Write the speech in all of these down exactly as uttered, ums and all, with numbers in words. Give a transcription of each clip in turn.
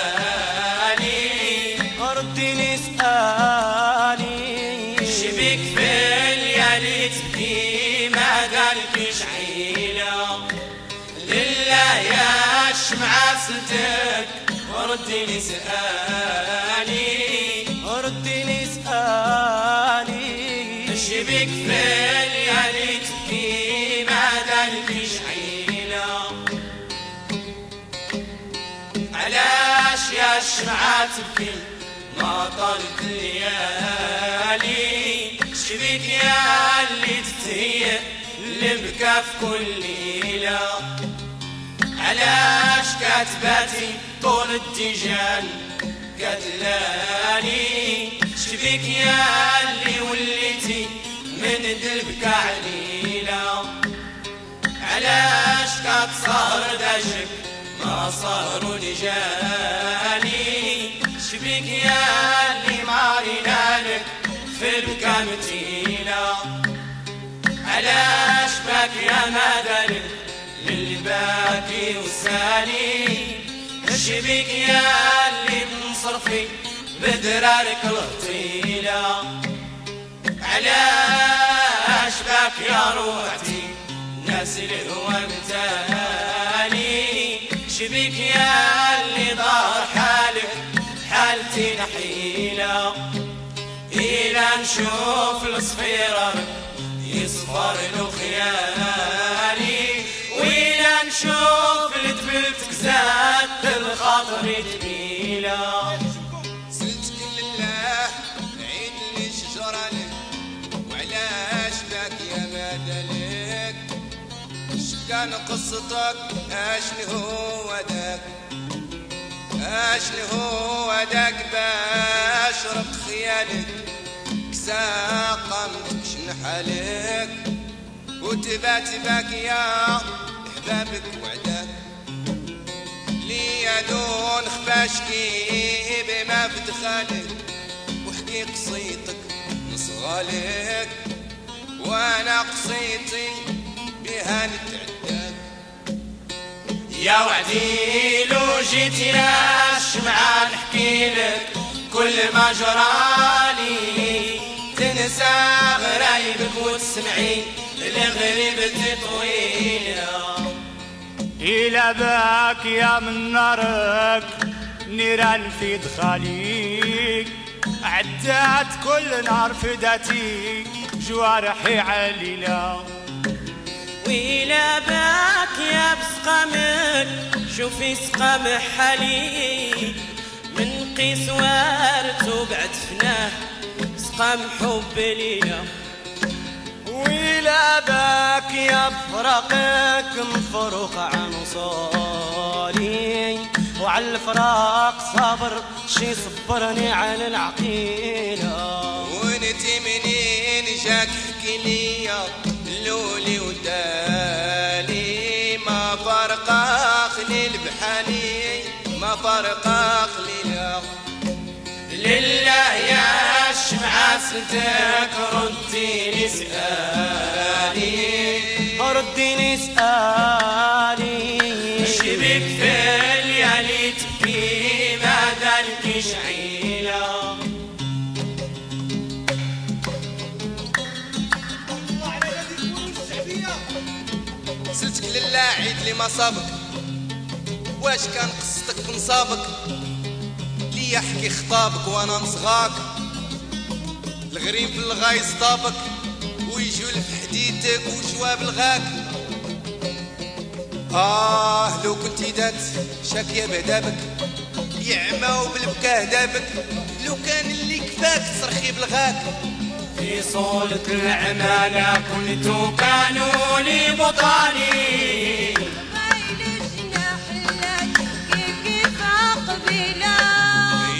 اليماني ردي نسألي شبيك في الليالي تبكي ما قلبي شعيله لله يا شمعة صدق ردي نسألي ردي نسألي شبيك في الليالي تبكي ما قلبي شعيله علاش يا شمعة تبكي ما طالت ليالي شبيك يا اللي تتهيأ اللي بكى في كل ليلة علاش كاتباتي طول الدجال قتلاني شبيك يا اللي وليتي من قلبك عليلة علاش كتصار دجك ما صاروا رجالي شبيك يا اللي مارينا لك في البكا متينة علاش باكي يا مدلك للي باكي وسالي شبيك يا اللي منصرفي بدرارك الغطيلة علاش باكي يا روحتي ناس اللي هو متالي شبيك يا اللي ضار حالك حالتي نحيلة إلى نشوف الصفيرة يصفر له خيالي وإلى نشوف لدبلتك زاد الخاطر جميلة سلت كل الله عيد اللي شجرة لك وعلاش باك يا مدلك شكان قصتك أشلي هو داك أشلي هو داك باشرب خيالك كساقمتك شنحالك وتبات باك يا أحبابك وعداك ليا دون خفاشكي بما بدخالك وحكي قصيتك نصغالك وانا قصيتي بها نتعداك يا وعدي لو جيت يا شمعة نحكيلك كل ما جرالي تنسى غرايبك وتسمعي لغريبتي طويلة إلى باك يا من نارك نيران في دخاليك عدات كل نار فداتي جوارحي عليلة وإلى باك يا بسقمك شوفي سقم حليب من قسوارت وبعد فناه سقم حب ليا وإلى باك يا بفراقك مفروق عن وصالي وعلى الفراق صبر شي صبرني عن العقيلة وانتي منين جاك حكي ليا لولي ودالي ما فارقة خليل بحالي ما فارقة خليلة لله يا شمعة صدق ردي نسألي ردي نسألي شبيك في الليالي تبكي ما قلبي شعيلة الله على يدك الفنون الشعبية سلتك لله عيد لي ما صابك واش كان قصتك بنصابك لي احكي خطابك وانا نصغاك الغريب الغاي صطابك ويجول في حديدك وجواب الغاك آه لو كنتي دات شاكية بهدابك يعمى وبالبكا هدابك لو كان اللي كفاك تصرخي بالغاك في صولة العمالة كنتو كانوا لي بطالي غايل الجناح لك كيف أقبلا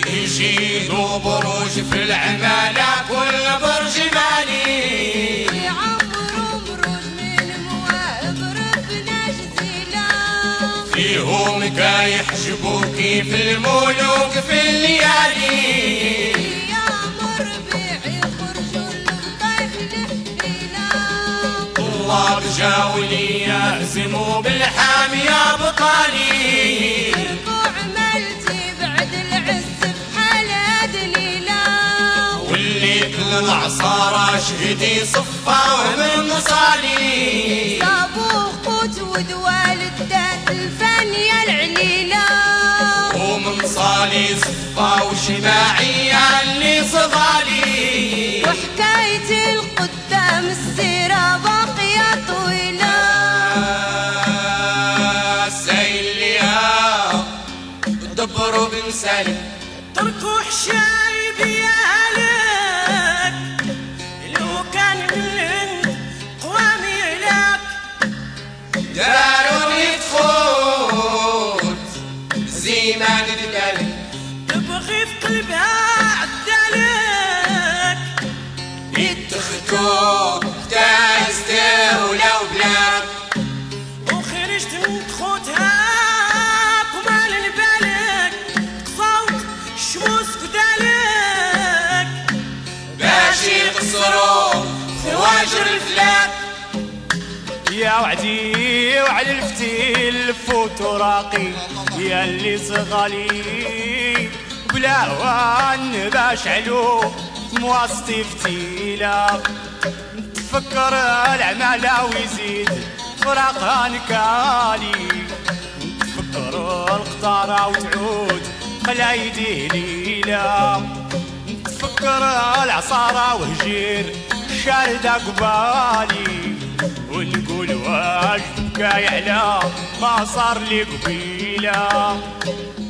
يجيدوا بروج في العمالة كل برج مالي يعمروا بروج من مواهب ربنا جزيلا فيهم كيحجبوا كيف الملوك في الليالي يعمر بيع يخرجوا للطيف لحدينا طلاب جاوا لي يعزموا بالحام يا بطالي اركوا عملتي بعيد معصارة شهدي صفة ومن مصالي صابوخ قوت ودوال الدات الفانية العليلة ومن صالي صفة وشماعية اللي صغالي وحكايتي القدام السيرة باقية طويلة سيليها دبروا بن سالم تركوا حشايب يا هلك لو كان من قوامي لك داروا يتفوت زيمان الدلك تبغي في قلبها عدلك يتخطوك تاستر ولو بلاك وخرجت من تخوتها يا وعدي وعلى الفتيل فوت وراقي يا اللي صغالي بلا وان باش علو مواصتي فتيلة نتفكر العمالة ويزيد فراقها نكالي نتفكر القطارة وتعود خلا يديه ليلة نتفكر العصارة وهجير شاردة قبالي ونقول واش بكاي على ما صار لي قبيله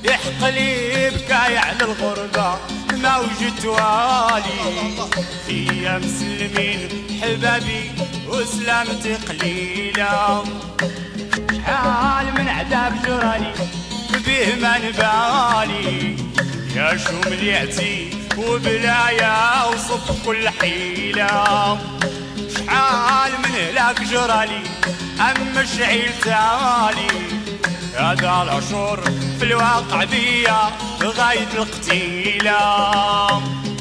يحقلي بكاي على الغربه ما وجدت والي فيا مسلمين حبابي وسلامتي قليله شحال من عذاب جرالي بيه ما نبالي يا شو مليعتي وبلايا وصف كل حيله شحال من هلاك جرالي أم شعيل تالي هذا العشور في الواقع بيا غاية القتيلة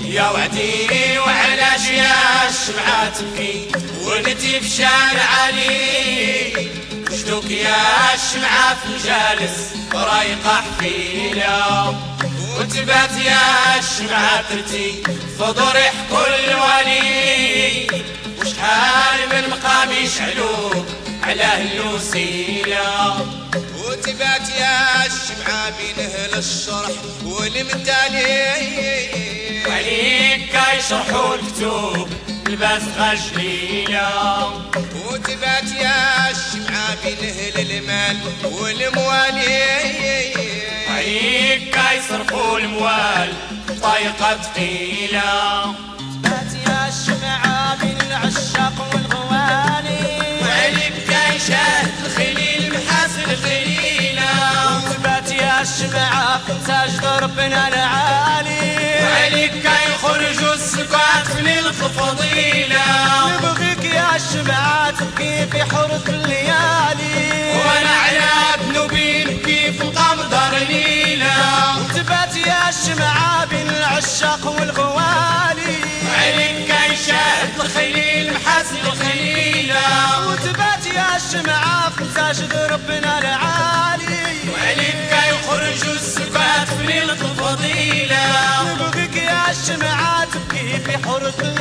يا وعدي وعلاش يا الشمعة تبكي ولدي في شارع علي شدوك يا الشمعة في مجالس رايقة حفيلة وتبات يا الشمعة ترتي فضرح كل ولي وشحال من مقام يشعلوك على هالوسيلة وتبات يا الشمعة بين أهل الشرح والمتالي وعليك كيشرحوا الكتب لباس غجليلة وتبات يا الشمعة بين أهل المال والموالي وعليك كيصرفوا الموال بطريقة ثقيلة العشاق والغواني وعلي بكا يشاهد الخليل محاسن خليلة وثبات يا الشمعة في تاج دربنا العالي وعلي بكا يخرجوا السكات من الفضيلة نبغيك يا الشمعة تبكي في حرف الليالي وانا على ذنوبي نبكي في مقام دار ليلة وثبات يا الشمعة بين العشاق والغوالي وعلي بكا يشاهد الخليل وتبات يا الشمعة في مساجد ربنا العالي وعليك يخرجوا السكات في ليلة الفضيلة نبغيك يا الشمعة تبكي في حرة